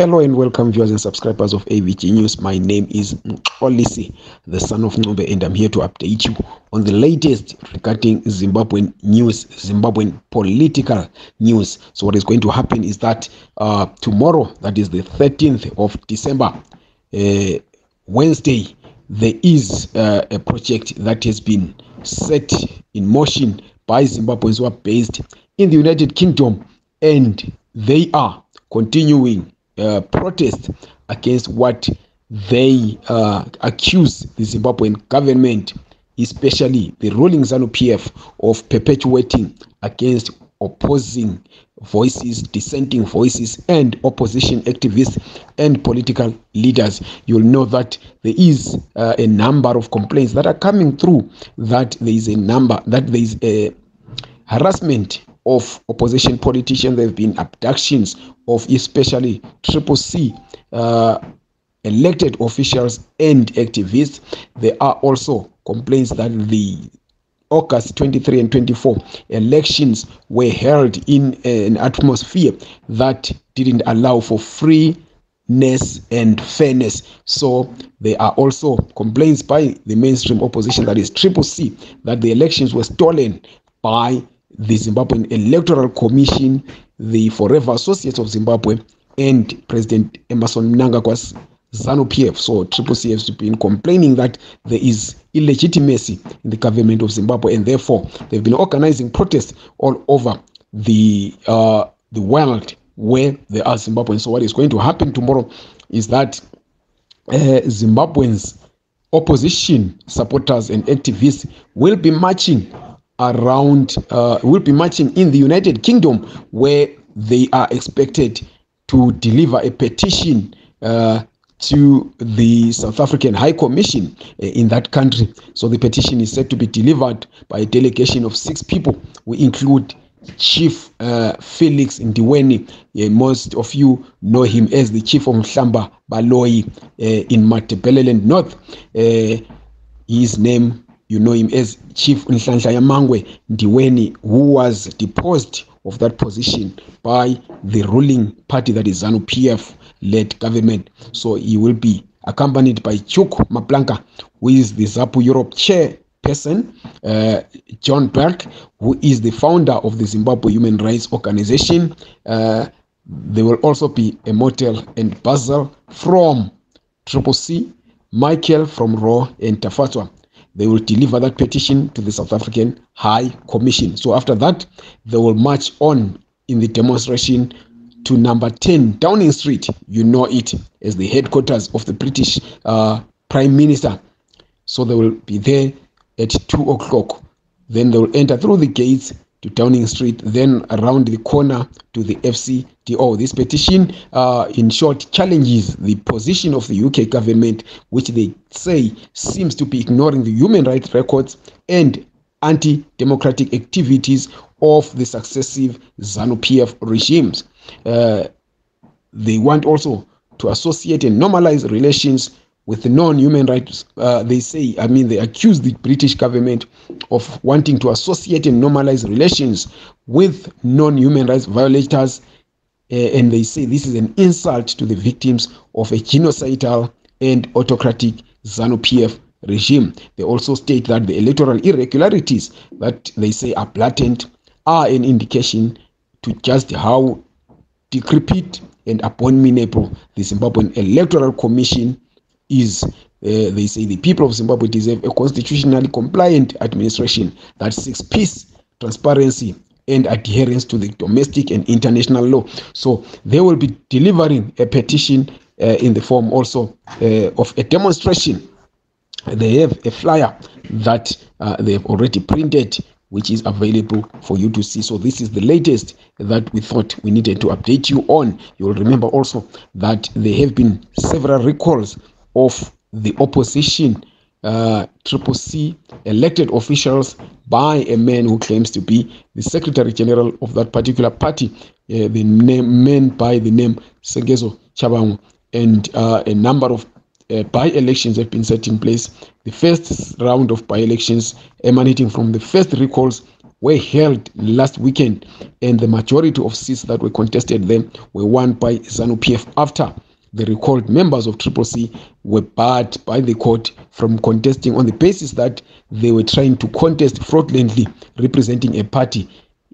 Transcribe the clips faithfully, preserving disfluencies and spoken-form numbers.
Hello and welcome viewers and subscribers of A V G News. My name is Mqolisi, the son of Ncube, and I'm here to update you on the latest regarding Zimbabwean news, Zimbabwean political news. So what is going to happen is that uh, tomorrow, that is the thirteenth of December, uh, Wednesday, there is uh, a project that has been set in motion by Zimbabweans who are based in the United Kingdom, and they are continuing Uh, protest against what they uh, accuse the Zimbabwean government, especially the ruling ZANU P F, of perpetuating against opposing voices, dissenting voices, and opposition activists and political leaders. You'll know that there is uh, a number of complaints that are coming through, that there is a number, that there is a harassment of opposition politicians. There have been abductions of especially triple C uh, elected officials and activists. There are also complaints that the August twenty-third and twenty-fourth elections were held in an atmosphere that didn't allow for freeness and fairness. So there are also complaints by the mainstream opposition, that is triple C, that the elections were stolen by the Zimbabwean Electoral Commission, the Forever Associates of Zimbabwe, and President Emerson Nangakwas, ZANU P F. So triple C has been complaining that there is illegitimacy in the government of Zimbabwe, and therefore they've been organizing protests all over the uh, the world where there are Zimbabweans. So what is going to happen tomorrow is that uh, Zimbabweans, opposition supporters, and activists will be marching around uh, will be marching in the United Kingdom, where they are expected to deliver a petition uh, to the South African High Commission uh, in that country. So the petition is said to be delivered by a delegation of six people. We include Chief uh, Felix Ndiweni. Uh, most of you know him as the Chief of Mhlamba Baloi uh, in Matabeleland North. Uh, his name, you know him as Chief Insan Yamangwe Ndiweni, who was deposed of that position by the ruling party, that is ZANU P F led government. So he will be accompanied by Chuk Maplanka, who is the ZAPU Europe chairperson, uh, John Burke, who is the founder of the Zimbabwe Human Rights Organization. Uh, there will also be a motel and Basil from Triple C, Michael from Raw, and Tafatwa. They will deliver that petition to the South African High Commission. So after that, they will march on in the demonstration to number ten Downing Street. You know it as the headquarters of the British uh, Prime Minister. So they will be there at two o'clock. Then they will enter through the gates to Downing Street, then around the corner to the F C D O. This petition, uh, in short, challenges the position of the U K government, which they say seems to be ignoring the human rights records and anti-democratic activities of the successive ZANU P F regimes. Uh, they want also to associate and normalize relations with non-human rights. Uh, they say, I mean, they accuse the British government of wanting to associate and normalize relations with non-human rights violators, uh, and they say this is an insult to the victims of a genocidal and autocratic ZANU P F regime. They also state that the electoral irregularities that they say are blatant are an indication to just how decrepit and abominable the Zimbabwean Electoral Commission is. Uh, they say the people of Zimbabwe deserve a constitutionally compliant administration that seeks peace, transparency, and adherence to the domestic and international law. So they will be delivering a petition uh, in the form also uh, of a demonstration. They have a flyer that uh, they have already printed, which is available for you to see. So this is the latest that we thought we needed to update you on. You will remember also that there have been several recalls of the opposition uh, Triple C elected officials by a man who claims to be the Secretary General of that particular party, uh, the name, man by the name Segezo Chabangu, and uh, a number of uh, by-elections have been set in place. The first round of by-elections emanating from the first recalls were held last weekend, and the majority of seats that were contested then were won by ZANU P F after the recalled members of Triple C were barred by the court from contesting on the basis that they were trying to contest fraudulently, representing a party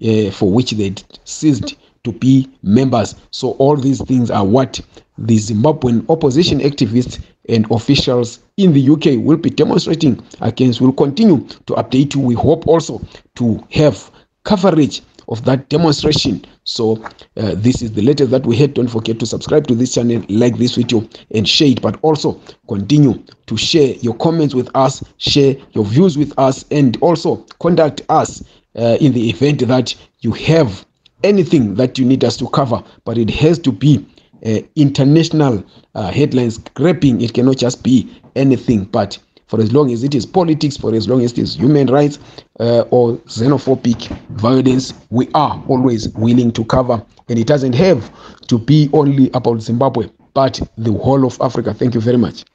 uh, for which they ceased to be members. So all these things are what the Zimbabwean opposition activists and officials in the U K will be demonstrating against. We'll continue to update you. We hope also to have coverage of that demonstration. So uh, this is the latest that we had. Don't forget to subscribe to this channel, like this video and share it, but also continue to share your comments with us, share your views with us, and also contact us uh, in the event that you have anything that you need us to cover. But it has to be uh, international uh, headlines grabbing. It cannot just be anything, but for as long as it is politics, for as long as it is human rights uh, or xenophobic violence, we are always willing to cover. And it doesn't have to be only about Zimbabwe, but the whole of Africa. Thank you very much.